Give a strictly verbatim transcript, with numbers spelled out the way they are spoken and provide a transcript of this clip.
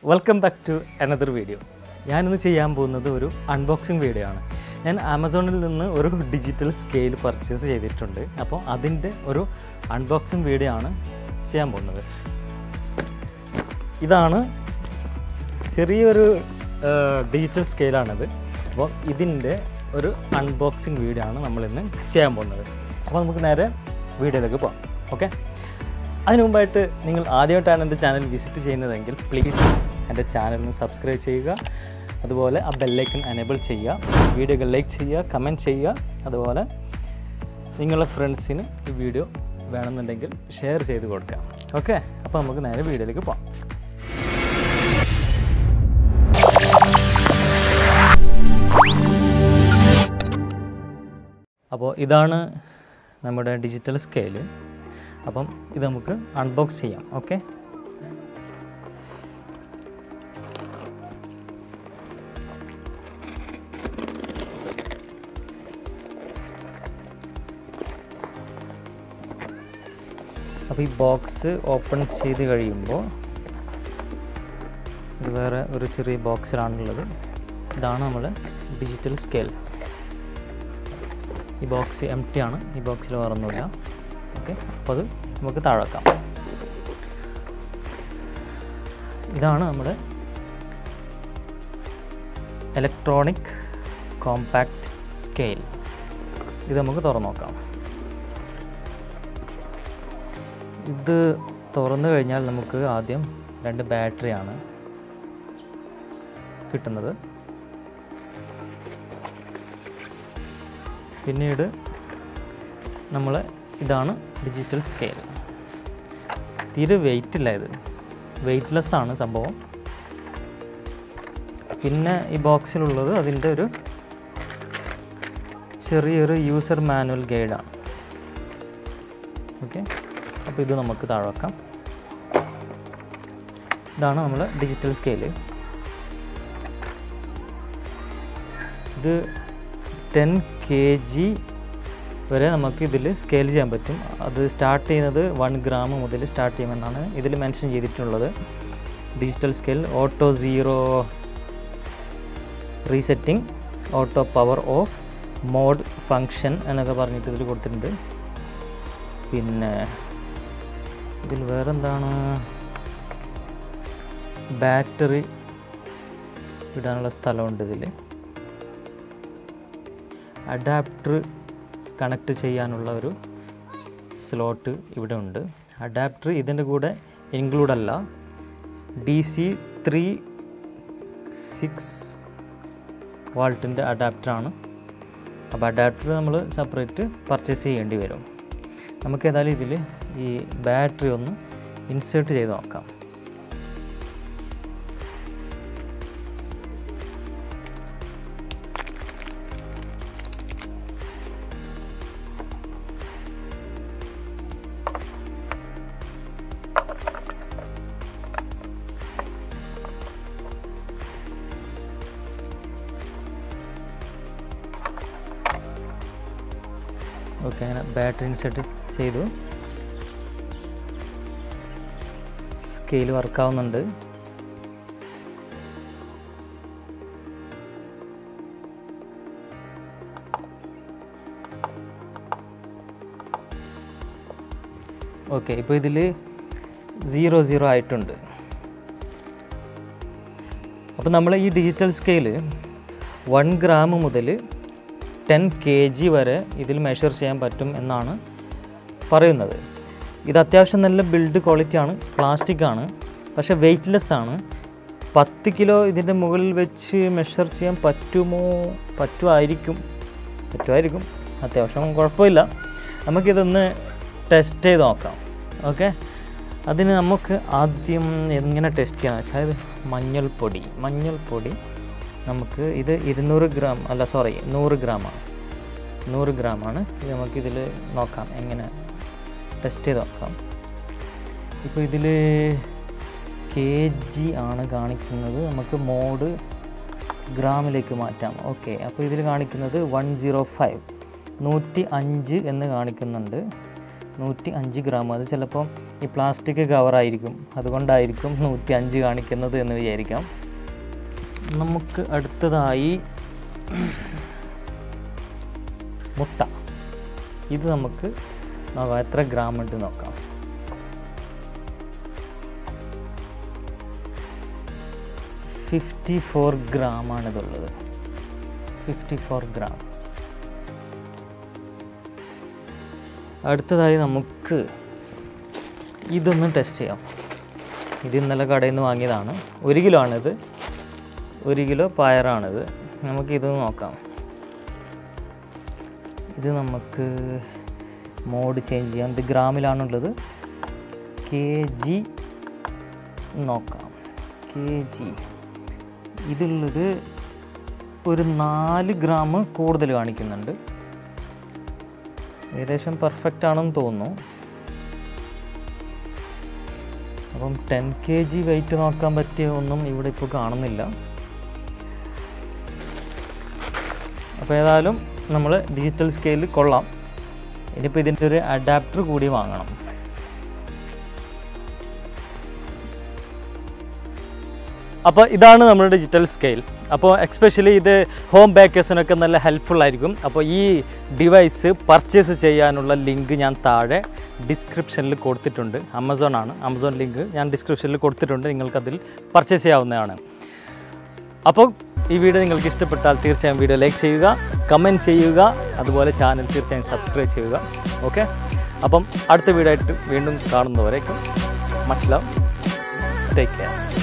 Welcome back to another video. I am going to do an unboxing video. I have Amazon a digital scale purchase. So, that's an unboxing video. This is a digital scale. This is an unboxing video. We will do video. If you visit the channel, please subscribe to the channel and the bell icon enable the video, like, comment, and share your friends the video. Okay, now we will see the video. Now, this is our digital scale. Now we will unbox it. Okay? Now the box is open. This is a box. This is digital scale. This box is empty. This box is empty. Okay, now we will start. This is our electronic compact scale. This we will start. This is the battery. This is this digital scale. This is weightless. Weightless is the in this box is a user manual guide. Okay, now we will take it. This is digital scale. This is ten kilograms. We will scale this. Start one gram. This is mentioned digital scale, auto zero resetting, auto power off, mode function. Then, battery. Adapter. Connect cheyanulla oru slot ivide undu. Adapter idinte kude include alla. D C three six volt inde adapter aanu. Appo adapter nammal separate purchase cheyandi varum. Namakku edalli idile ee battery onnu insert cheyidu nokkam. Okay, battery insert cheyidu scale work avunnundu. Okay, ipo idile zero zero aayittundu. Appo nammala ee digital scale one gram mudal ten kilograms വരെ ഇതിൽ measure ചെയ്യാൻ പറ്റും എന്നാണ് പറയുന്നത്. ഇത് അത്യാവശ്യം നല്ല build quality ആണ്, പ്ലാസ്റ്റിക് ആണ്, പക്ഷേ വെയ്റ്റ്ലെസ് ആണ്. പത്ത് കിലോ ഇതിന്റെ മുകളിൽ വെച്ച് മെഷർ ചെയ്യാൻ പറ്റുമോ? പറ്റുമായിരിക്കും. പറ്റുമായിരിക്കും. അത്യാവശ്യം കുഴപ്പമില്ല. നമുക്ക് ഇതൊന്ന് ടെസ്റ്റ് ചെയ്ത് നോക്കാം. ഓക്കേ. അതിന് നമുക്ക് ആദ്യം എങ്ങനെ ടെസ്റ്റ് ചെയ്യാനാണ്? അതായത് മഞ്ഞൾപ്പൊടി. മഞ്ഞൾപ്പൊടി നമുക്ക് ഇത് ഇരുന്നൂറ് ഗ്രാം അല്ല സോറി നൂറ് ഗ്രാം ആണ്. നൂറ് ഗ്രാം ആണ്. ഇത് നമുക്ക് ഇതില് നോക്കാം എങ്ങനെ ടെസ്റ്റ് ചെയ്ത് നോക്കാം. ഇപ്പോൾ ഇതില് kg ആണ് കാണിക്കുന്നത്. നമുക്ക് മോഡ് ഗ്രാമിലേക്ക് മാറ്റാം. ഓക്കേ. അപ്പോൾ ഇതില് കാണിക്കുന്നത് നൂറ്റി അഞ്ച് എന്ന് കാണിക്കുന്നുണ്ട്. നൂറ്റി അഞ്ച് ഗ്രാം അത് ചിലപ്പോൾ ഈ പ്ലാസ്റ്റിക് കവറായിരിക്കും അതുകൊണ്ടായിരിക്കും നൂറ്റി അഞ്ച് കാണിക്കുന്നത് എന്ന് വിചാരിക്കാം. നമുക്ക് അടുത്തതായി മുട്ട, ഇത് നമുക്ക് എത്ര ഗ്രാം ഉണ്ട് നോക്കാം. ഫിഫ്റ്റി ഫോർ ഗ്രാമാണിതുള്ളത്, ഫിഫ്റ്റി ഫോർ ഗ്രാം. അടുത്തതായി നമുക്ക് ഇതൊന്ന് ടെസ്റ്റ് ചെയ്യാം. ഇത് ഇന്നലെ കടയിൽ നിന്ന് വാങ്ങിയതാണ്, ഒരു കിലോ ആണിത്, ഒരു കിലോ പയറാണിത്. നമുക്കിത് നോക്കാം. ഇത് നമുക്ക് മോഡ് ചേഞ്ച് ചെയ്യാം. ഇത് ഗ്രാമിലാണുള്ളത്, കെ ജി നോക്കാം. കെ ജി ഇതുള്ളത് ഒരു നാല് ഗ്രാം കൂടുതൽ കാണിക്കുന്നുണ്ട്. ഏകദേശം പെർഫെക്റ്റ് ആണെന്ന് തോന്നുന്നു. അപ്പം ടെൻ കെ ജി വെയിറ്റ് നോക്കാൻ പറ്റിയ ഒന്നും ഇവിടെ ഇപ്പോൾ കാണുന്നില്ല. അപ്പോൾ ഏതായാലും നമ്മൾ ഡിജിറ്റൽ സ്കെയിലിൽ കൊള്ളാം. ഇനിയിപ്പോൾ ഇതിൻ്റെ ഒരു അഡാപ്റ്റർ കൂടി വാങ്ങണം. അപ്പോൾ ഇതാണ് നമ്മുടെ ഡിജിറ്റൽ സ്കെയിൽ. അപ്പോൾ എക്സ്പെഷ്യലി ഇത് ഹോം ബേക്കേഴ്സിനൊക്കെ നല്ല ഹെൽപ്ഫുൾ ആയിരിക്കും. അപ്പോൾ ഈ ഡിവൈസ് പർച്ചേസ് ചെയ്യാനുള്ള ലിങ്ക് ഞാൻ താഴെ ഡിസ്ക്രിപ്ഷനിൽ കൊടുത്തിട്ടുണ്ട്. ആമസോൺ ആണ്, ആമസോൺ ലിങ്ക് ഞാൻ ഡിസ്ക്രിപ്ഷനിൽ കൊടുത്തിട്ടുണ്ട്, നിങ്ങൾക്കതിൽ പർച്ചേസ് ചെയ്യാവുന്നതാണ്. അപ്പോൾ ഈ വീഡിയോ നിങ്ങൾക്ക് ഇഷ്ടപ്പെട്ടാൽ തീർച്ചയായും വീഡിയോ ലൈക്ക് ചെയ്യുക, കമൻറ്റ് ചെയ്യുക, അതുപോലെ ചാനൽ തീർച്ചയായും സബ്സ്ക്രൈബ് ചെയ്യുക. ഓക്കെ, അപ്പം അടുത്ത വീഡിയോ ആയിട്ട് വീണ്ടും കാണുന്നവരേക്കും മച്ച് ലവ്, ടേക്ക് കെയർ.